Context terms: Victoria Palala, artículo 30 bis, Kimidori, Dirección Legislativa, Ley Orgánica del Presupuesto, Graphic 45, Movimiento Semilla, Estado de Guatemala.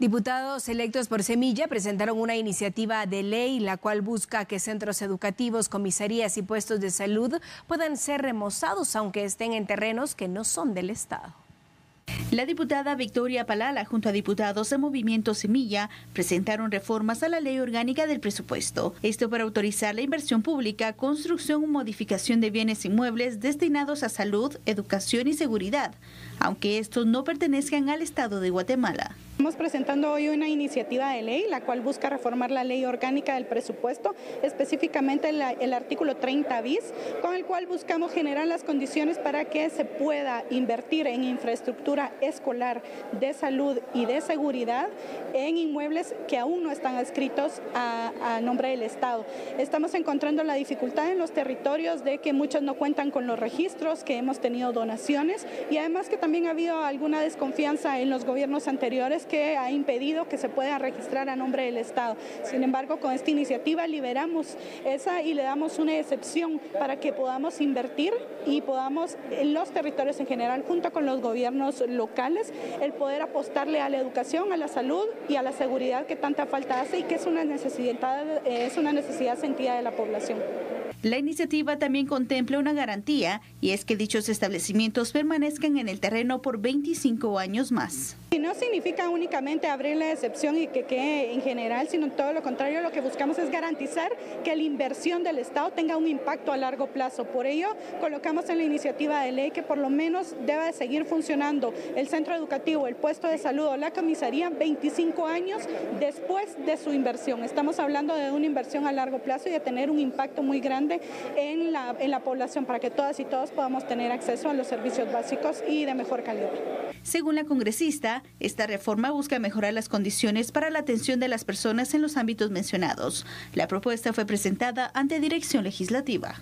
Diputados electos por Semilla presentaron una iniciativa de ley, la cual busca que centros educativos, comisarías y puestos de salud puedan ser remozados, aunque estén en terrenos que no son del Estado. La diputada Victoria Palala, junto a diputados de Movimiento Semilla, presentaron reformas a la Ley Orgánica del Presupuesto. Esto para autorizar la inversión pública, construcción o modificación de bienes inmuebles destinados a salud, educación y seguridad, aunque estos no pertenezcan al Estado de Guatemala. Estamos presentando hoy una iniciativa de ley, la cual busca reformar la Ley Orgánica del Presupuesto, específicamente el artículo 30 bis, con el cual buscamos generar las condiciones para que se pueda invertir en infraestructura escolar, de salud y de seguridad en inmuebles que aún no están adscritos a nombre del Estado. Estamos encontrando la dificultad en los territorios de que muchos no cuentan con los registros, que hemos tenido donaciones y además que también ha habido alguna desconfianza en los gobiernos anteriores que ha impedido que se pueda registrar a nombre del Estado. Sin embargo, con esta iniciativa liberamos esa y le damos una excepción para que podamos invertir y podamos en los territorios en general, junto con los gobiernos locales, el poder apostarle a la educación, a la salud y a la seguridad que tanta falta hace y que es una necesidad sentida de la población. La iniciativa también contempla una garantía y es que dichos establecimientos permanezcan en el terreno por 25 años más. Y no significa únicamente abrir la excepción y que quede en general, sino todo lo contrario, lo que buscamos es garantizar que la inversión del Estado tenga un impacto a largo plazo. Por ello, colocamos en la iniciativa de ley que por lo menos deba de seguir funcionando el centro educativo, el puesto de salud o la comisaría 25 años después de su inversión. Estamos hablando de una inversión a largo plazo y de tener un impacto muy grande en la población para que todas y todos podamos tener acceso a los servicios básicos y de mejor calidad. Según la congresista, esta reforma busca mejorar las condiciones para la atención de las personas en los ámbitos mencionados. La propuesta fue presentada ante Dirección Legislativa.